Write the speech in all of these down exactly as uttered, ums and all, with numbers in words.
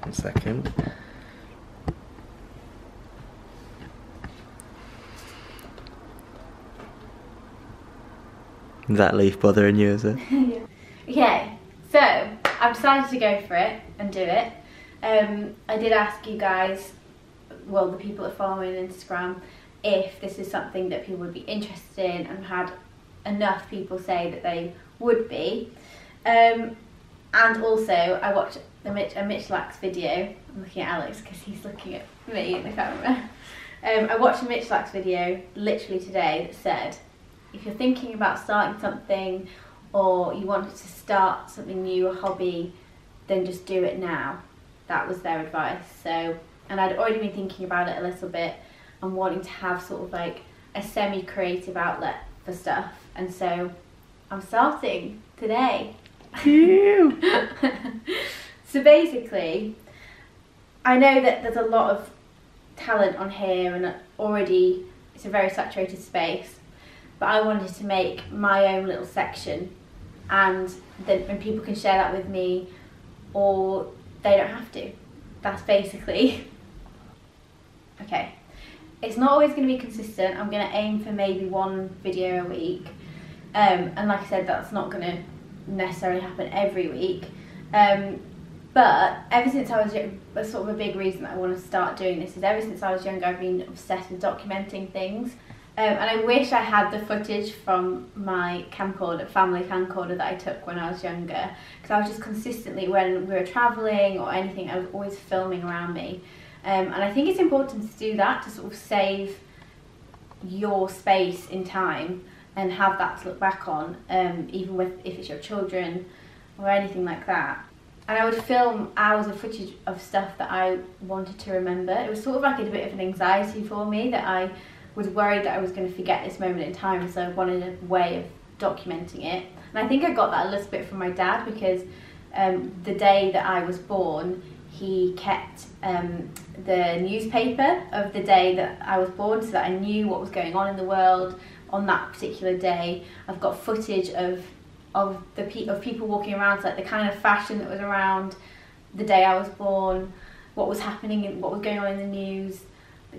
One second. Is that leaf bothering you, is it? Yeah. Okay, so I've decided to go for it and do it. Um, I did ask you guys, well, the people that follow me on Instagram, if this is something that people would be interested in, and had enough people say that they would be. Um, and also, I watched a Mitch, a Mitch Lacks video. I'm looking at Alex because he's looking at me in the camera. Um, I watched a Mitch Lacks video literally today that said, if you're thinking about starting something, or you wanted to start something new, a hobby, then just do it now. That was their advice. So, and I'd already been thinking about it a little bit and wanting to have sort of like a semi-creative outlet for stuff. And so I'm starting today. So basically, I know that there's a lot of talent on here, and already it's a very saturated space. But I wanted to make my own little section, and then and people can share that with me, or they don't have to. That's basically. Okay, it's not always going to be consistent. I'm going to aim for maybe one video a week, um, and like I said, that's not going to necessarily happen every week. Um, but ever since I was young, sort of a big reason that I want to start doing this is ever since I was younger, I've been obsessed with documenting things. Um, and I wish I had the footage from my camcorder, family camcorder that I took when I was younger, because I was just consistently, when we were travelling or anything, I was always filming around me. Um, and I think it's important to do that, to sort of save your space in time and have that to look back on, um, even with, if it's your children or anything like that. And I would film hours of footage of stuff that I wanted to remember. It was sort of like a bit of an anxiety for me that I was worried that I was going to forget this moment in time, so I wanted a way of documenting it. And I think I got that a little bit from my dad, because um, the day that I was born, he kept um, the newspaper of the day that I was born, so that I knew what was going on in the world on that particular day. I've got footage of of the pe of people walking around, so like the kind of fashion that was around the day I was born, what was happening, and what was going on in the news.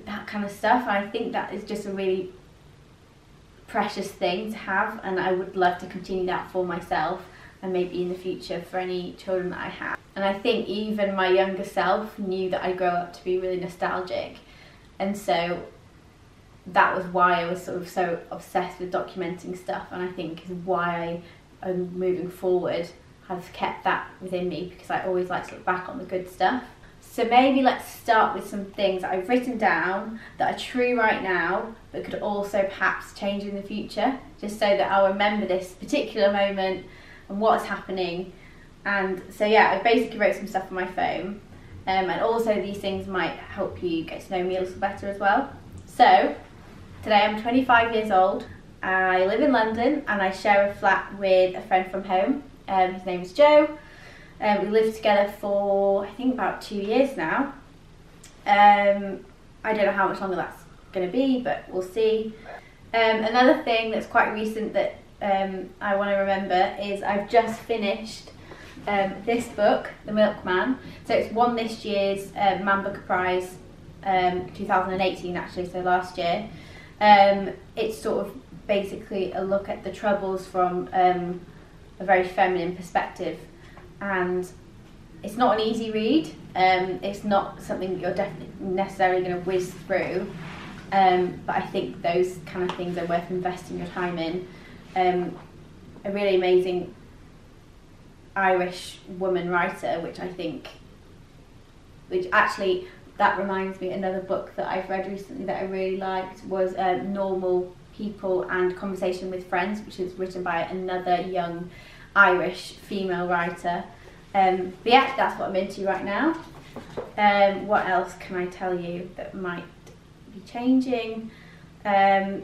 That kind of stuff. And I think that is just a really precious thing to have, and I would love to continue that for myself, and maybe in the future for any children that I have. And I think even my younger self knew that I grow up to be really nostalgic, and so that was why I was sort of so obsessed with documenting stuff, and I think is why I, I'm moving forward, have kept that within me, because I always like to look back on the good stuff. So maybe let's start with some things that I've written down that are true right now, but could also perhaps change in the future, just so that I'll remember this particular moment and what's happening. And so yeah, I basically wrote some stuff on my phone, um, and also these things might help you get to know me a little better as well. So today I'm twenty-five years old, I live in London, and I share a flat with a friend from home. Um, his name is Joe. Um, we lived together for, I think, about two years now. Um, I don't know how much longer that's going to be, but we'll see. Um, another thing that's quite recent that um, I want to remember is I've just finished um, this book, The Milkman. So it's won this year's uh, Man Booker Prize, um, two thousand eighteen actually, so last year. Um, it's sort of basically a look at the Troubles from um, a very feminine perspective. And it's not an easy read, um, it's not something you're definitely necessarily going to whiz through, um, but I think those kind of things are worth investing your time in. Um, a really amazing Irish woman writer, which I think, which actually, that reminds me, another book that I've read recently that I really liked was um, Normal People and Conversation with Friends, which is written by another young Irish female writer. Um, but yeah, that's what I'm into right now. Um, what else can I tell you that might be changing? Um,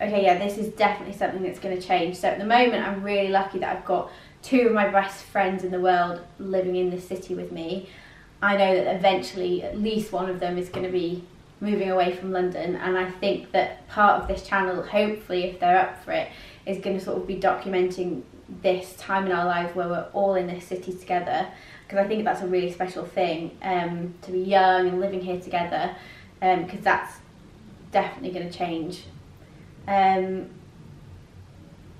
okay, yeah, this is definitely something that's going to change. So at the moment, I'm really lucky that I've got two of my best friends in the world living in this city with me. I know that eventually at least one of them is going to be moving away from London, and I think that part of this channel, hopefully, if they're up for it, is going to sort of be documenting this time in our lives where we're all in this city together, because I think that's a really special thing, um, to be young and living here together, because um, that's definitely going to change. Um,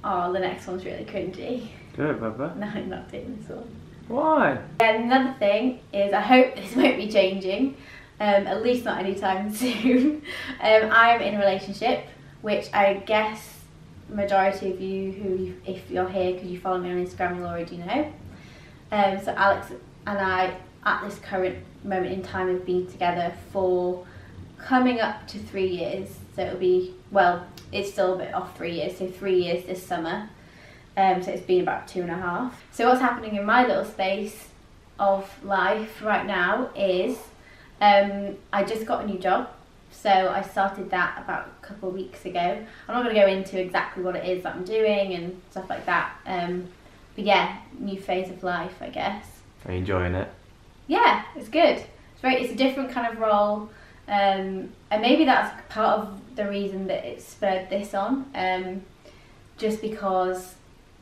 oh, the next one's really cringy. Do it, Bubba. No, I'm not doing this one. Why? And another thing is, I hope this won't be changing, um, at least not anytime soon. um, I'm in a relationship, which I guess majority of you who, if you're here because you follow me on Instagram, you'll already know. Um, so Alex and I, at this current moment in time, have been together for coming up to three years. So it'll be, well, it's still a bit off three years, so three years this summer. Um, so it's been about two and a half. So what's happening in my little space of life right now is um, I just got a new job. So I started that about a couple of weeks ago. I'm not going to go into exactly what it is that I'm doing and stuff like that. Um, but yeah, new phase of life, I guess. Are you enjoying it? Yeah, it's good. It's very, it's a different kind of role. Um, and maybe that's part of the reason that it spurred this on. Um, just because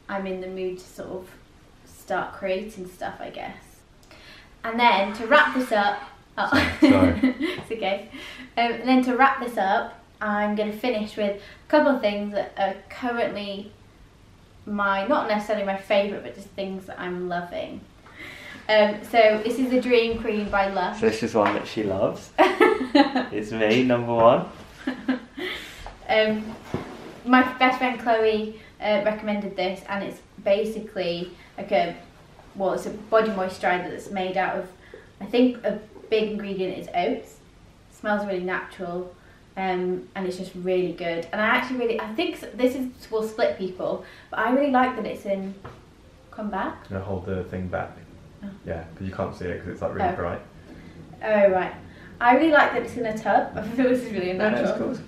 I'm in the mood to sort of start creating stuff, I guess. And then to wrap this up, oh, sorry. It's okay. Um, and then to wrap this up, I'm going to finish with a couple of things that are currently my, not necessarily my favourite, but just things that I'm loving. Um, so this is the Dream Cream by Lush. So this is one that she loves. It's me, number one. um, my best friend Chloe uh, recommended this, and it's basically like a, well, it's a body moisturiser that's made out of, I think a big ingredient is oats. Smells really natural, um, and it's just really good. And I actually really, I think this is will split people, but I really like that it's in. Come back. Gonna hold the thing back. Oh. Yeah, because you can't see it because it's like really oh. bright. Oh right. I really like that it's in a tub. I feel this is really unnatural. Yeah, cool.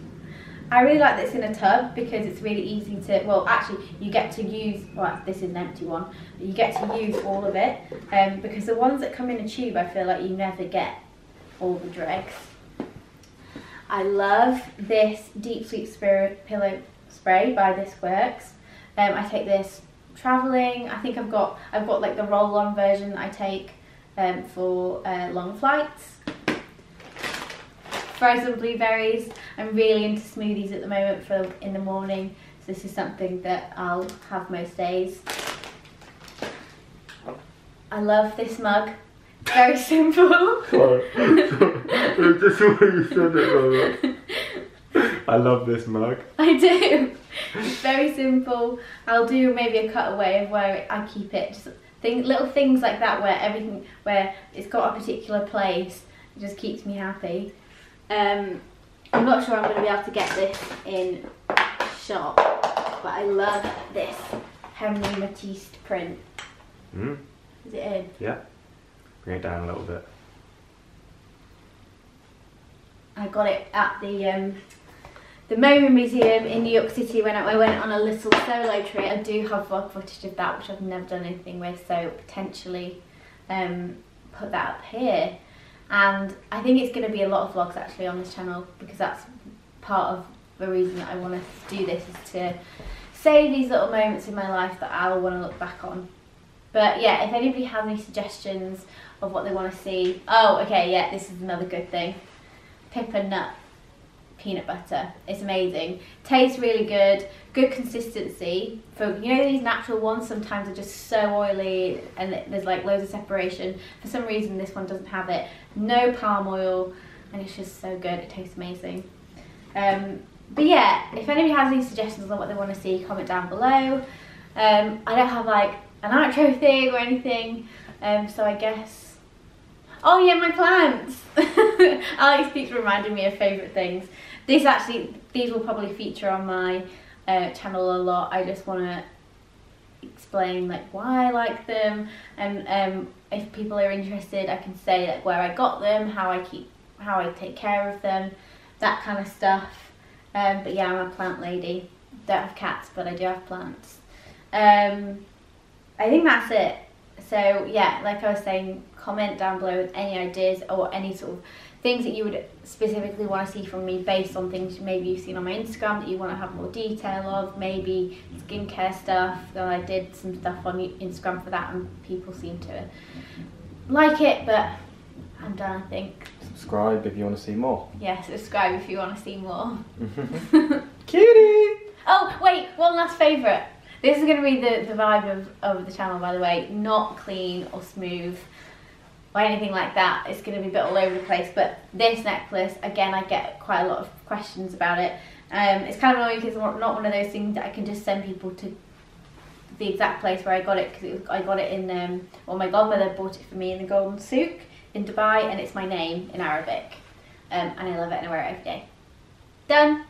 I really like that it's in a tub because it's really easy to. Well, actually, you get to use. Well, this is an empty one. But you get to use all of it, um, because the ones that come in a tube, I feel like you never get all the dregs. I love this Deep Sleep Spirit Pillow Spray by This Works. Um, I take this travelling. I think I've got I've got like the roll-on version that I take um, for uh, long flights. Frozen blueberries. I'm really into smoothies at the moment for in the morning. So this is something that I'll have most days. I love this mug. Very simple. Sorry. It's just the way you said it, Mama. I love this mug. I do. It's very simple. I'll do maybe a cutaway of where I keep it. Just thing, little things like that where everything, where it's got a particular place, it just keeps me happy. Um, I'm not sure I'm going to be able to get this in shop, but I love this Henri Matisse print. Mm. Is it in? Yeah. Bring it down a little bit. I got it at the um, the MoMA Museum in New York City when I went on a little solo trip. I do have vlog footage of that, which I've never done anything with, so potentially um, put that up here. And I think it's going to be a lot of vlogs actually on this channel, because that's part of the reason that I want to do this, is to save these little moments in my life that I'll want to look back on. But yeah, if anybody has any suggestions of what they want to see. Oh, okay, yeah, this is another good thing. Pippa Nut peanut butter. It's amazing. Tastes really good. Good consistency. For, you know, these natural ones sometimes are just so oily and there's like loads of separation. For some reason, this one doesn't have it. No palm oil, and it's just so good. It tastes amazing. Um, but yeah, if anybody has any suggestions on what they want to see, comment down below. Um, I don't have like an outro thing or anything, um, so I guess, oh yeah, my plants. Alex keeps reminding me of favourite things. These actually, these will probably feature on my uh, channel a lot. I just want to explain like why I like them, and um, if people are interested, I can say like where I got them, how I keep, how I take care of them, that kind of stuff. Um, but yeah, I'm a plant lady. Don't have cats, but I do have plants. Um, I think that's it. So yeah, like I was saying, comment down below with any ideas or any sort of things that you would specifically want to see from me based on things maybe you've seen on my Instagram that you want to have more detail of, maybe skincare stuff. I did some stuff on Instagram for that and people seem to like it, but I'm done, I think. Subscribe if you want to see more. Yeah, subscribe if you want to see more. Cutie! Oh, wait, one last favourite. This is going to be the, the vibe of, of the channel, by the way. Not clean or smooth or anything like that. It's going to be a bit all over the place. But this necklace, again, I get quite a lot of questions about it. Um, it's kind of annoying because it's not one of those things that I can just send people to the exact place where I got it, because I got it in, um, well, my godmother bought it for me in the Golden Souk in Dubai, and it's my name in Arabic. Um, and I love it and I wear it every day. Done!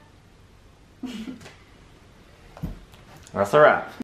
That's a wrap.